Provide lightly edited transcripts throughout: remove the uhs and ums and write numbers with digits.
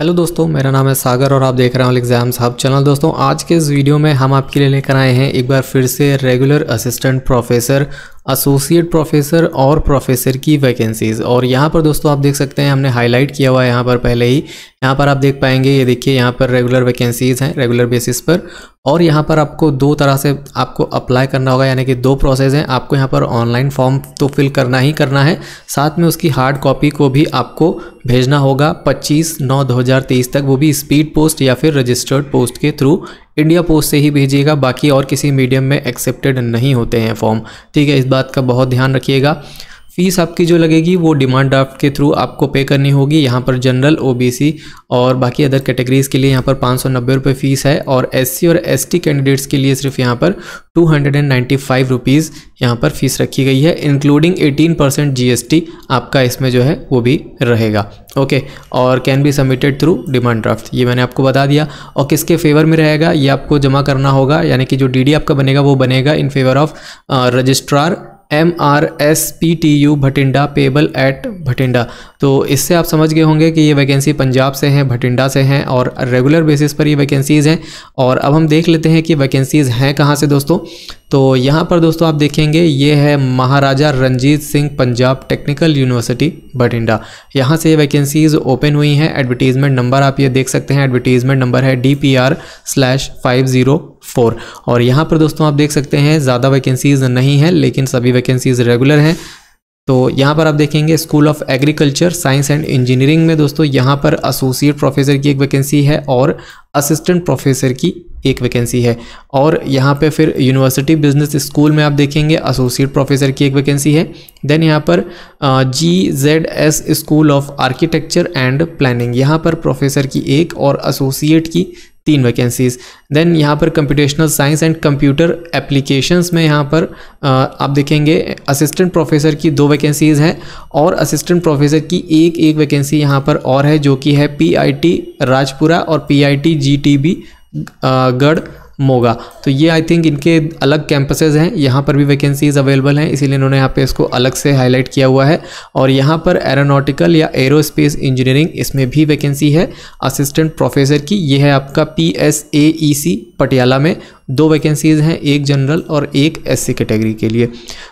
Hello दोस्तों, मेरा नाम है सागर और आप देख रहे हैं ऑल एग्जाम्स हब चैनल। दोस्तों, आज के इस वीडियो में हम आपके लिए लेकर आए हैं एक बार फिर से regular assistant professor, associate professor और प्रोफेसर की वैकेंसीज़। और यहाँ पर दोस्तों आप देख सकते हैं हमने हाईलाइट किया हुआ है यहाँ पर पहले ही। यहाँ पर आप देख पाएंगे, ये देखिए यहाँ पर रेगुलर वैकेंसीज़ हैं रेगुलर बेसिस पर। और यहाँ पर आपको दो तरह से आपको अप्लाई करना होगा, यानी कि दो प्रोसेस हैं। आपको यहाँ पर ऑनलाइन फॉर्म तो फिल करना ही करना है, साथ में उसकी हार्ड कॉपी को भी आपको भेजना होगा 25/9/2023 तक। वो भी स्पीड पोस्ट या फिर रजिस्टर्ड पोस्ट के थ्रू, इंडिया पोस्ट से ही भेजिएगा, बाकी और किसी मीडियम में एक्सेप्टेड नहीं होते हैं फॉर्म, ठीक है। इस बात का बहुत ध्यान रखिएगा। फीस आपकी जो लगेगी वो डिमांड ड्राफ्ट के थ्रू आपको पे करनी होगी। यहाँ पर जनरल, ओबीसी और बाकी अदर कैटेगरीज़ के लिए यहाँ पर 590 रुपये फ़ीस है, और एससी और एसटी कैंडिडेट्स के लिए सिर्फ यहाँ पर 295 रुपीज़ यहाँ पर फ़ीस रखी गई है, इंक्लूडिंग 18% GST आपका इसमें जो है वो भी रहेगा, ओके। और can be submitted through demand draft, ये मैंने आपको बता दिया। और किसके फेवर में रहेगा ये आपको जमा करना होगा, यानी कि जो DD आपका बनेगा वो बनेगा in favour of registrar MRSPTU Bathinda, payable at Bathinda. तो इससे आप समझ गए होंगे कि ये वैकेंसी पंजाब से हैं, भटिंडा से हैं, और रेगुलर बेसिस पर ये वैकेंसीज़ हैं। और अब हम देख लेते हैं कि वैकेंसीज़ हैं कहाँ से दोस्तों। तो यहाँ पर दोस्तों आप देखेंगे ये है महाराजा रंजीत सिंह पंजाब टेक्निकल यूनिवर्सिटी भटिंडा, यहाँ से ये वैकेंसीज़ ओपन हुई हैं। एडवर्टीज़मेंट नंबर आप ये देख सकते हैं, एडवर्टीज़मेंट नंबर है DPR/504। और यहाँ पर दोस्तों आप देख सकते हैं ज़्यादा वैकेंसीज़ नहीं हैं, लेकिन सभी वैकेंसीज़ रेगुलर हैं। तो यहाँ पर आप देखेंगे school of agriculture science and engineering में दोस्तों यहाँ पर एसोसिएट प्रोफेसर की एक वैकेंसी है और असिस्टेंट प्रोफेसर की एक वैकेंसी है। और यहाँ पे फिर यूनिवर्सिटी बिजनेस स्कूल में आप देखेंगे एसोसिएट प्रोफेसर की एक वैकेंसी है। देन यहाँ पर GZS school of architecture and planning, यहाँ पर प्रोफेसर की एक और एसोसिएट की 3 वैकेंसीज़। देन यहाँ पर computational science and computer applications में यहाँ पर आप देखेंगे असिस्टेंट प्रोफेसर की 2 वैकेंसीज़ हैं, और असिस्टेंट प्रोफेसर की एक वैकेंसी यहाँ पर और है, जो कि है PIT राजपुरा और PIT GTB गढ़ मोगा। तो ये आई थिंक इनके अलग कैंपसेज हैं, यहाँ पर भी वैकेंसीज़ अवेलेबल हैं, इसीलिए इन्होंने यहाँ पे इसको अलग से हाईलाइट किया हुआ है। और यहाँ पर एरोनॉटिकल या एरोस्पेस इंजीनियरिंग, इसमें भी वैकेंसी है असिस्टेंट प्रोफेसर की। ये है आपका PSAEC पटियाला में 2 वैकेंसीज़ हैं, एक जनरल और एक SC कैटेगरी के लिए।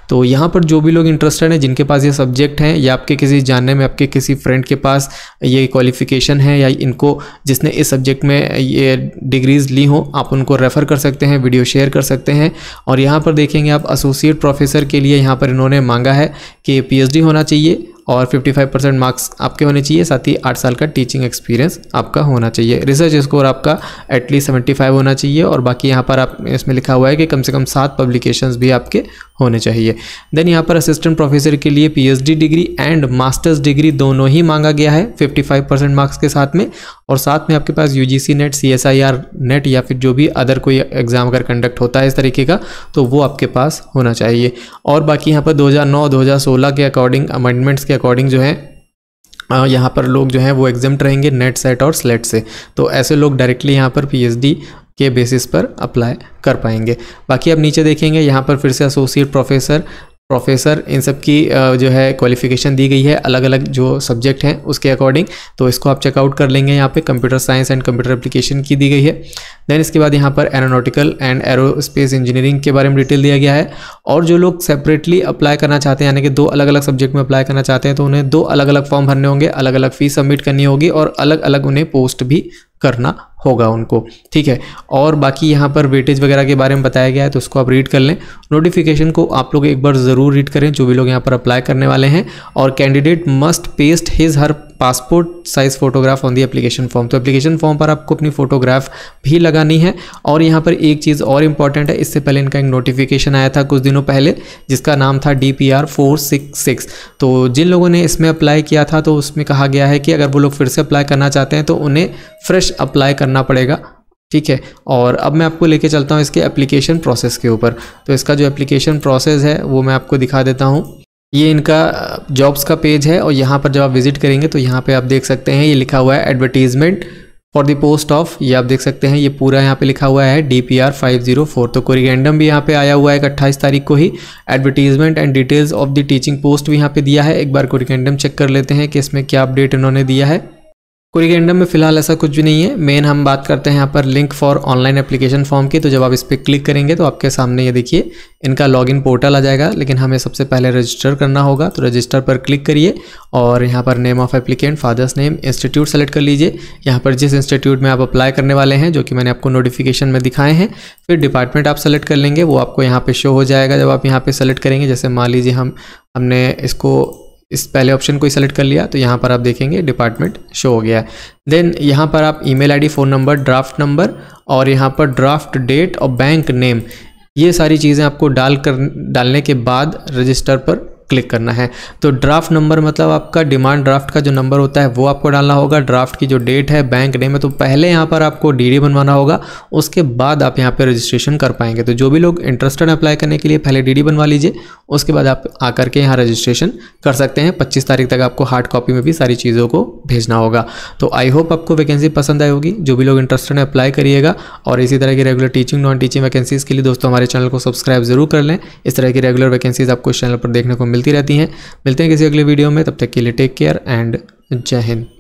तो यहाँ पर जो भी लोग इंटरेस्टेड हैं, जिनके पास ये सब्जेक्ट हैं, या आपके किसी जानने में आपके किसी फ्रेंड के पास ये क्वालिफ़िकेशन है, या इनको जिसने इस सब्जेक्ट में ये डिग्रीज़ ली हों, आप उनको रेफ़र कर सकते हैं, वीडियो शेयर कर सकते हैं। और यहाँ पर देखेंगे आप एसोसिएट प्रोफेसर के लिए यहाँ पर इन्होंने मांगा है कि PhD होना चाहिए और 55% मार्क्स आपके होने चाहिए, साथ ही 8 साल का टीचिंग एक्सपीरियंस आपका होना चाहिए, रिसर्च स्कोर आपका एटलीस्ट 75 होना चाहिए, और बाकी यहाँ पर आप इसमें लिखा हुआ है कि कम से कम 7 पब्लिकेशंस भी आपके होने चाहिए। देन यहाँ पर असिस्टेंट प्रोफेसर के लिए PhD degree and masters degree दोनों ही मांगा गया है 55% मार्क्स के साथ में, और साथ में आपके पास UGC NET, CSIR NET या फिर जो भी अदर कोई एग्ज़ाम अगर कंडक्ट होता है इस तरीके का, तो वो आपके पास होना चाहिए। और बाकी यहाँ पर 2009-2016 के अकॉर्डिंग, अमेंडमेंट्स के अकॉर्डिंग जो है यहाँ पर लोग जो हैं वो एग्जाम रहेंगे नेट, सेट और स्लेट से। तो ऐसे लोग डायरेक्टली यहाँ पर PhD के बेसिस पर अप्लाई कर पाएंगे। बाकी आप नीचे देखेंगे यहाँ पर फिर से एसोसिएट प्रोफेसर इन सब की जो है क्वालिफ़िकेशन दी गई है अलग अलग जो सब्जेक्ट हैं उसके अकॉर्डिंग, तो इसको आप चेकआउट कर लेंगे। यहाँ पे computer science and computer application की दी गई है। देन इसके बाद यहाँ पर एरोनॉटिकल एंड एरोस्पेस इंजीनियरिंग के बारे में डिटेल दिया गया है। और जो लोग सेपरेटली अप्लाई करना चाहते हैं, यानी कि 2 अलग अलग सब्जेक्ट में अप्लाई करना चाहते हैं, तो उन्हें 2 अलग अलग फॉर्म भरने होंगे, अलग अलग फ़ीस सबमिट करनी होगी, और अलग अलग उन्हें पोस्ट भी करना होगा उनको, ठीक है। और बाकी यहाँ पर वेटेज वगैरह के बारे में बताया गया है, तो उसको आप रीड कर लें। नोटिफिकेशन को आप लोग एक बार ज़रूर रीड करें जो भी लोग यहाँ पर अप्लाई करने वाले हैं। और candidate must paste his her passport size photograph on the application form, तो एप्लीकेशन फॉर्म पर आपको अपनी फ़ोटोग्राफ भी लगानी है। और यहाँ पर एक चीज़ और इम्पॉर्टेंट है, इससे पहले इनका एक नोटिफिकेशन आया था कुछ दिनों पहले, जिसका नाम था DPR 466। तो जिन लोगों ने इसमें अप्लाई किया था, तो उसमें कहा गया है कि अगर वो लोग फिर से अप्लाई करना चाहते हैं तो उन्हें फ्रेश अप्लाई करना पड़ेगा, ठीक है। और अब मैं आपको लेके चलता हूँ इसके एप्लीकेशन प्रोसेस के ऊपर। तो इसका जो एप्लीकेशन प्रोसेस है वो मैं आपको दिखा देता हूँ। ये इनका जॉब्स का पेज है, और यहाँ पर जब आप विजिट करेंगे तो यहाँ पे आप देख सकते हैं ये लिखा हुआ है advertisement for the post of, ये आप देख सकते हैं ये पूरा यहाँ पे लिखा हुआ है DPR 504। तो कोरिगेंडम भी यहाँ पे आया हुआ है 28 तारीख को ही। Advertisement and details of the teaching post भी यहाँ पे दिया है। एक बार कोरिगेंडम चेक कर लेते हैं कि इसमें क्या अपडेट इन्होंने दिया है। कोरिगेंडम में फिलहाल ऐसा कुछ भी नहीं है। मेन हम बात करते हैं यहाँ पर link for online application form की, तो जब आप इस पर क्लिक करेंगे तो आपके सामने ये देखिए इनका लॉगिन पोर्टल आ जाएगा, लेकिन हमें सबसे पहले रजिस्टर करना होगा। तो रजिस्टर पर क्लिक करिए और यहाँ पर name of applicant, father's name, institute select कर लीजिए। यहाँ पर जिस इंस्टीट्यूट में आप अप्लाई करने वाले हैं, जो कि मैंने आपको नोटिफिकेशन में दिखाए हैं, फिर डिपार्टमेंट आप सेलेक्ट कर लेंगे, वो आपको यहाँ पर शो हो जाएगा जब आप यहाँ पर सेलेक्ट करेंगे। जैसे मान लीजिए हमने इसको इस पहले ऑप्शन को ही सेलेक्ट कर लिया, तो यहाँ पर आप देखेंगे डिपार्टमेंट शो हो गया है। देन यहाँ पर आप email ID, phone number, draft number और यहाँ पर ड्राफ्ट डेट और बैंक नेम, ये सारी चीज़ें आपको डालने के बाद रजिस्टर पर क्लिक करना है। तो ड्राफ्ट नंबर मतलब आपका डिमांड ड्राफ्ट का जो नंबर होता है वो आपको डालना होगा, ड्राफ्ट की जो डेट है, बैंक नेम है। तो पहले यहाँ पर आपको डीडी बनवाना होगा, उसके बाद आप यहाँ पे रजिस्ट्रेशन कर पाएंगे। तो जो भी लोग इंटरेस्टेड अप्लाई करने के लिए पहले डीडी बनवा लीजिए, उसके बाद आप आकर के यहाँ रजिस्ट्रेशन कर सकते हैं। 25 तारीख तक आपको हार्ड कॉपी में भी सारी चीज़ों को भेजना होगा। तो आई होप आपको वैकेंसी पसंद आई होगी। जो भी लोग इंटरेस्टेड हैं अप्लाई करिएगा, और इसी तरह की regular teaching, non teaching vacancies के लिए दोस्तों हमारे चैनल को सब्सक्राइब जरूर कर लें। इस तरह की रेगुलर वैकेंसीज़ आपको इस चैनल पर देखने को मिलती रहती हैं। मिलते हैं किसी अगले वीडियो में, तब तक के लिए टेक केयर एंड जय हिंद।